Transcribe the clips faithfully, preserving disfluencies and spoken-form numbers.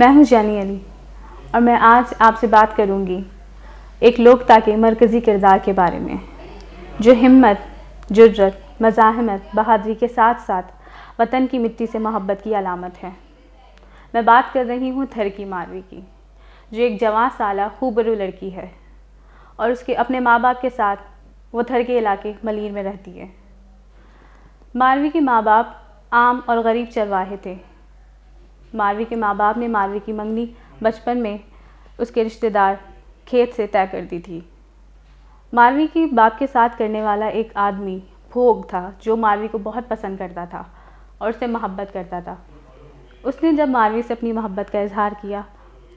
मैं हूं जैनी अली और मैं आज आपसे बात करूंगी एक लोकता के मरकज़ी किरदार के बारे में, जो हिम्मत, जुर्रत, मज़ाहमत, बहादुरी के साथ साथ वतन की मिट्टी से मोहब्बत की अलामत है। मैं बात कर रही हूं थर की मारवी की, जो एक जवां साला खूबरू लड़की है और उसके अपने माँ बाप के साथ वो थर के इलाके मलिर में रहती है। मारवी के माँ बाप आम और गरीब चरवाहे थे। मारवी के माँ बाप ने मारवी की मंगनी बचपन में उसके रिश्तेदार खेत से तय कर दी थी। मारवी के बाप के साथ करने वाला एक आदमी भोग था, जो मारवी को बहुत पसंद करता था और उससे मोहब्बत करता था। उसने जब मारवी से अपनी मोहब्बत का इजहार किया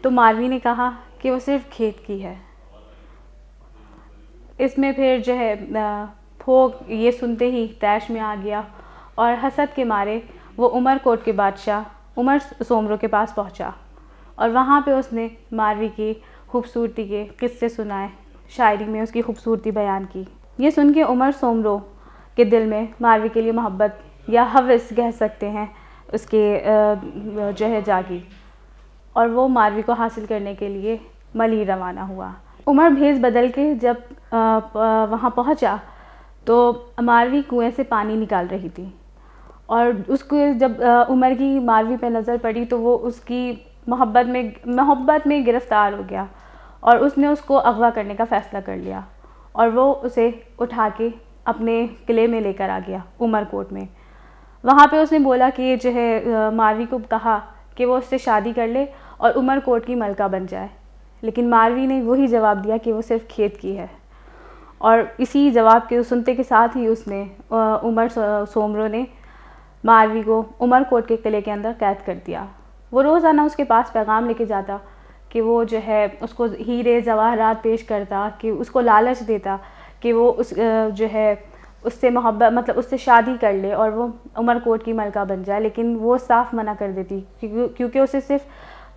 तो मारवी ने कहा कि वो सिर्फ खेत की है। इसमें फिर जो है भोग ये सुनते ही तैश में आ गया और हसद के मारे वो उमरकोट के बादशाह उमर सोमरो के पास पहुंचा और वहाँ पे उसने मारवी की खूबसूरती के किस्से सुनाए, शायरी में उसकी खूबसूरती बयान की। ये सुन के उमर सोमरो के दिल में मारवी के लिए मोहब्बत या हवस कह सकते हैं उसके जो है जागी, और वो मारवी को हासिल करने के लिए मलिर रवाना हुआ। उमर भेस बदल के जब वहाँ पहुँचा तो मारवी कुएं से पानी निकाल रही थी और उसको जब उमर की मारवी पे नज़र पड़ी तो वो उसकी मोहब्बत में मोहब्बत में गिरफ़्तार हो गया और उसने उसको अगवा करने का फ़ैसला कर लिया और वो उसे उठा के अपने किले में लेकर आ गया उमरकोट में। वहाँ पे उसने बोला कि जो है मारवी को कहा कि वो उससे शादी कर ले और उमरकोट की मलका बन जाए, लेकिन मारवी ने वही जवाब दिया कि वो सिर्फ खेत की है। और इसी जवाब के सुनते के साथ ही उसने उमर सोमरो ने मारवी को उमरकोट के किले के अंदर कैद कर दिया। वो रोज़ाना उसके पास पैगाम लेके जाता कि वो जो है उसको हीरे जवाहरात पेश करता, कि उसको लालच देता कि वो उस जो है उससे मोहब्बत मतलब उससे शादी कर ले और वो उमरकोट की मलका बन जाए, लेकिन वो साफ मना कर देती क्योंकि उसे सिर्फ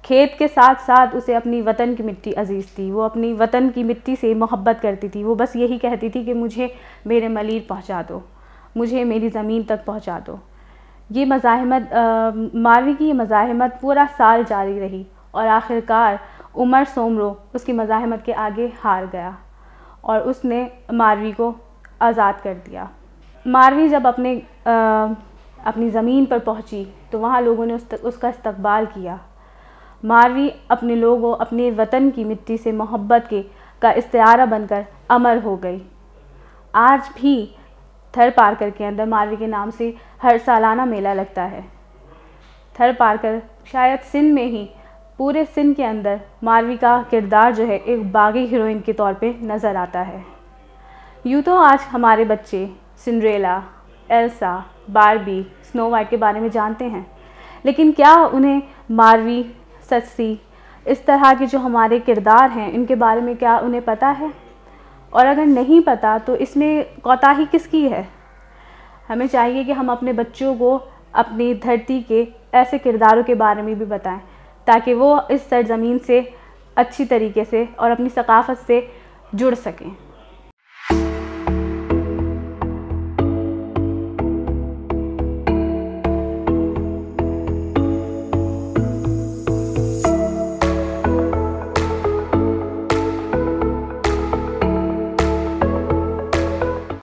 खेत के साथ साथ उसे अपनी वतन की मिट्टी अजीज़ थी। वो अपनी वतन की मिट्टी से मोहब्बत करती थी। वो बस यही कहती थी कि मुझे मेरे मलिर पहुंचा दो, मुझे मेरी ज़मीन तक पहुंचा दो। ये मज़ाहमत मारवी की ये मज़ाहमत पूरा साल जारी रही और आखिरकार उमर सोमरो उसकी मज़ाहमत के आगे हार गया और उसने मारवी को आज़ाद कर दिया। मारवी जब अपने आ, अपनी ज़मीन पर पहुँची तो वहाँ लोगों ने उस, उसका इस्तकबाल किया। मारवी अपने लोगों अपने वतन की मिट्टी से मोहब्बत के का इस्तियारा बनकर अमर हो गई। आज भी थर पारकर के अंदर मारवी के नाम से हर सालाना मेला लगता है। थर पारकर शायद सिंध में ही पूरे सिंध के अंदर मारवी का किरदार जो है एक बागी हीरोइन के तौर पे नज़र आता है। यूँ तो आज हमारे बच्चे Cinderella, Elsa, Barbie, snow white के बारे में जानते हैं, लेकिन क्या उन्हें मारवी, सस्सी, इस तरह के जो हमारे किरदार हैं इनके बारे में क्या उन्हें पता है? और अगर नहीं पता तो इसमें कोताही किसकी है? हमें चाहिए कि हम अपने बच्चों को अपनी धरती के ऐसे किरदारों के बारे में भी बताएं, ताकि वो इस सरजमीन से अच्छी तरीके से और अपनी सकाफत से जुड़ सकें।